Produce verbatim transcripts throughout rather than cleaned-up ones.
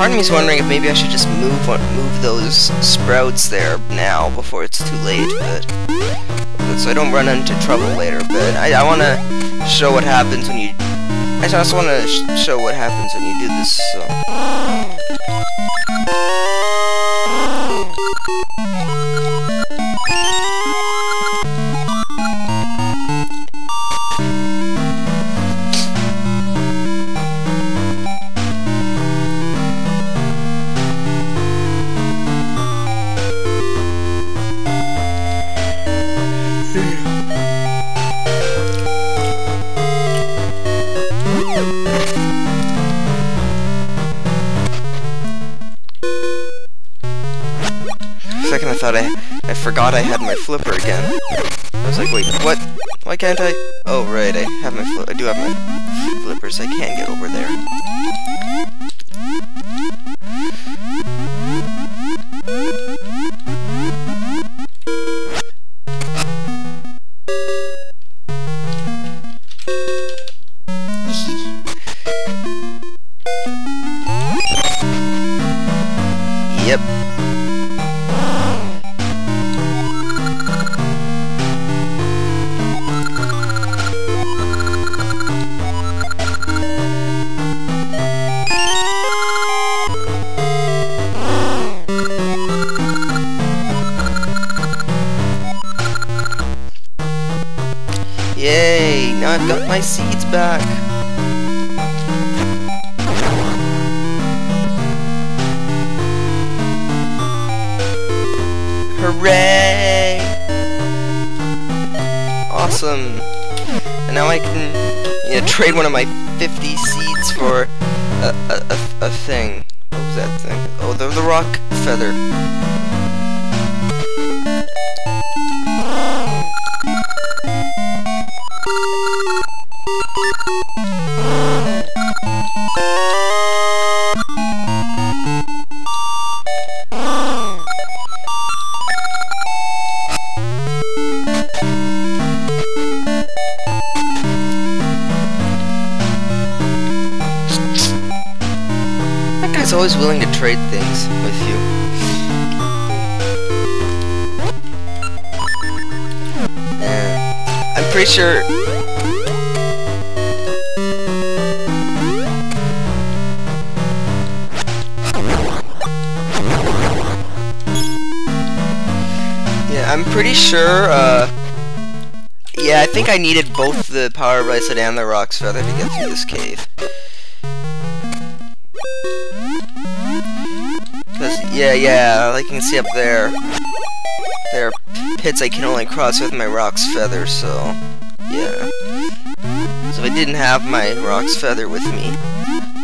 Part of me is wondering if maybe I should just move move those sprouts there now before it's too late, but so I don't run into trouble later. But I, I want to show what happens when you. I just want to sh show what happens when you do this. So. Forgot I had my flipper again. I was like, wait, what? Why can't I? Oh, right, I have my flip. I do have my flippers. I can get over there. I've got my seeds back. Hooray! Awesome. And now I can, you know, trade one of my fifty seeds for a, a, a, a thing. What was that thing? Oh, the, the rock feather. He's always willing to trade things with you. And I'm pretty sure. Yeah, I'm pretty sure. Uh, yeah, I think I needed both the Power Bracelet and the Rock's Feather to get through this cave. Yeah, yeah, like you can see up there, there are pits I can only cross with my rock's feather, so, yeah. So if I didn't have my rock's feather with me,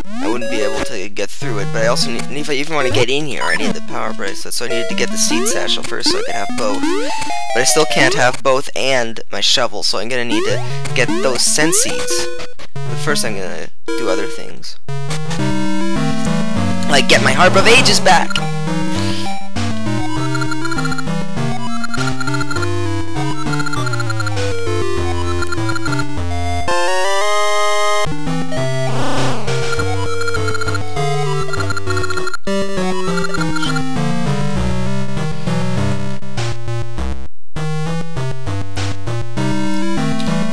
I wouldn't be able to get through it, but I also need, and if I even want to get in here, I need the power bracelet, so I needed to get the seed satchel first so I could have both. But I still can't have both and my shovel, so I'm going to need to get those scent seeds. But first I'm going to do other things. Like get my Harp of Ages back!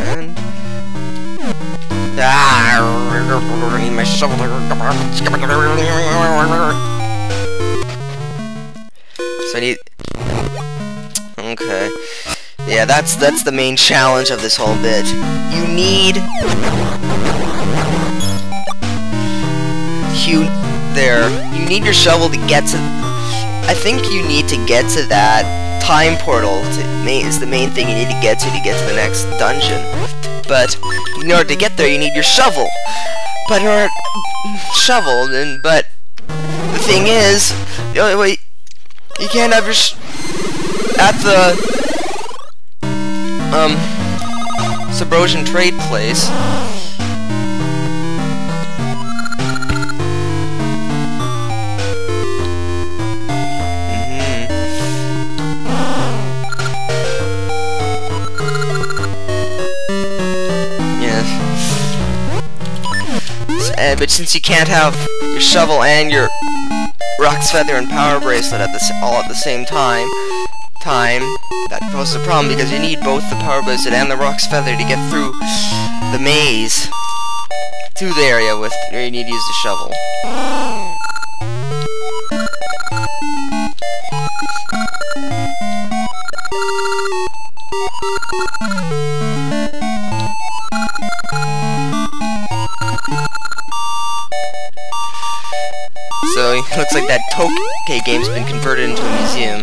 And ah, I need my shovel. So I need. Okay. Yeah, that's that's the main challenge of this whole bit. You need. You there. You need your shovel to get to. I think you need to get to that time portal. To, is the main thing you need to get to to get to the next dungeon. But in order to get there, you need your shovel. But in order shovel and but. The thing is, the only way you can't have your sh at the um Subrosian trade place. Mm-hmm. Yes. Yeah. anyway, but since you can't have your shovel and your Rock's Feather and Power Bracelet at the, all at the same time, time, that poses a problem because you need both the Power Bracelet and the Rock's Feather to get through the maze to the area with where you need to use the shovel. So it looks like that Tokay game's been converted into a museum.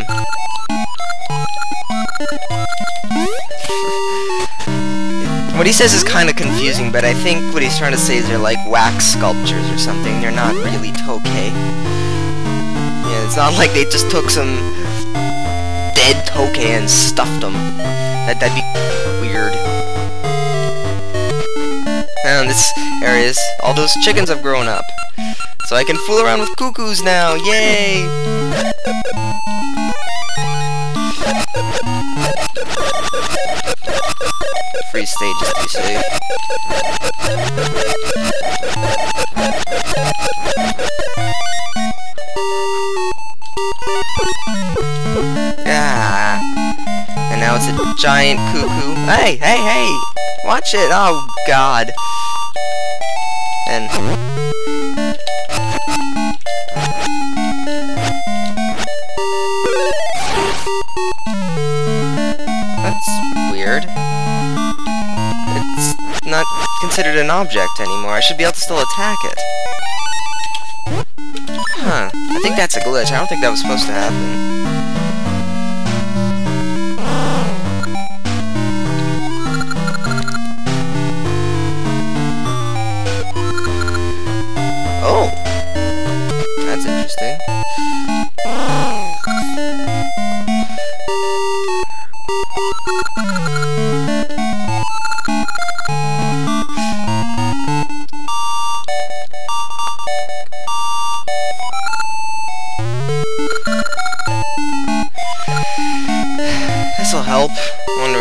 What he says is kind of confusing, but I think what he's trying to say is they're like wax sculptures or something. They're not really Tokay. Yeah, it's not like they just took some dead Tokay and stuffed them. That, that'd be weird. And this area is... all those chickens have grown up. So I can fool around with cuckoos now! Yay! Free stages to be safe. Ah! And now it's a giant cuckoo. Hey, hey, hey! Watch it! Oh, God! And... it's not considered an object anymore. I should be able to still attack it. Huh. I think that's a glitch. I don't think that was supposed to happen. Oh! That's interesting. This'll help. I wonder.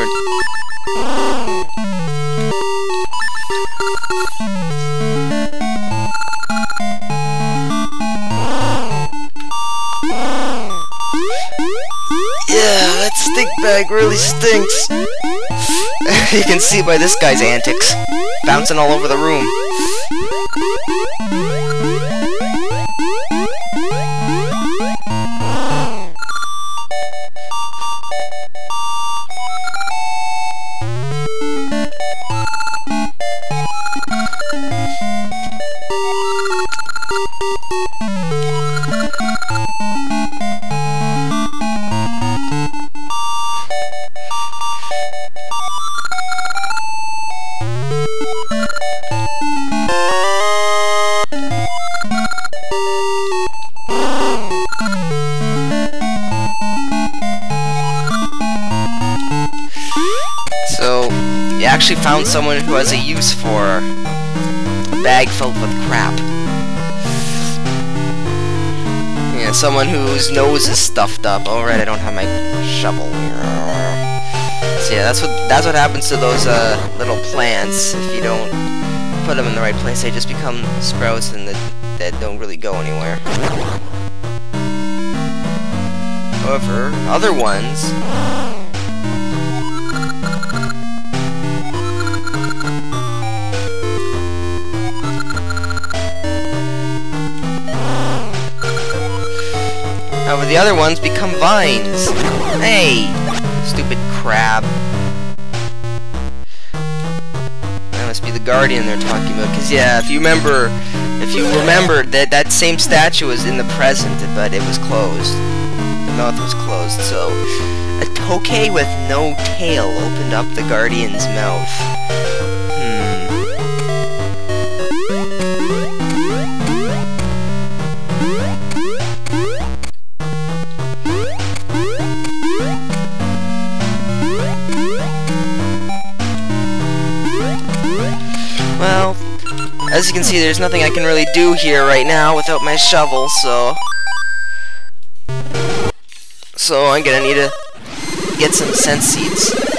Yeah, that stink bag really stinks. You can see by this guy's antics, bouncing all over the room. Actually found someone who has a use for a bag filled with crap. Yeah, someone whose nose is stuffed up. Oh right, I don't have my shovel. So yeah, that's what that's what happens to those uh, little plants. If you don't put them in the right place, they just become sprouts and that don't really go anywhere. However, other ones. However, the other ones become vines. Hey, stupid crab. That must be the guardian they're talking about. Cause yeah, if you remember, if you remembered that that same statue was in the present, but it was closed. The mouth was closed. So a Tokay with no tail opened up the guardian's mouth. Hmm. Well, as you can see, there's nothing I can really do here right now without my shovel, so... So I'm gonna need to get some sense seeds.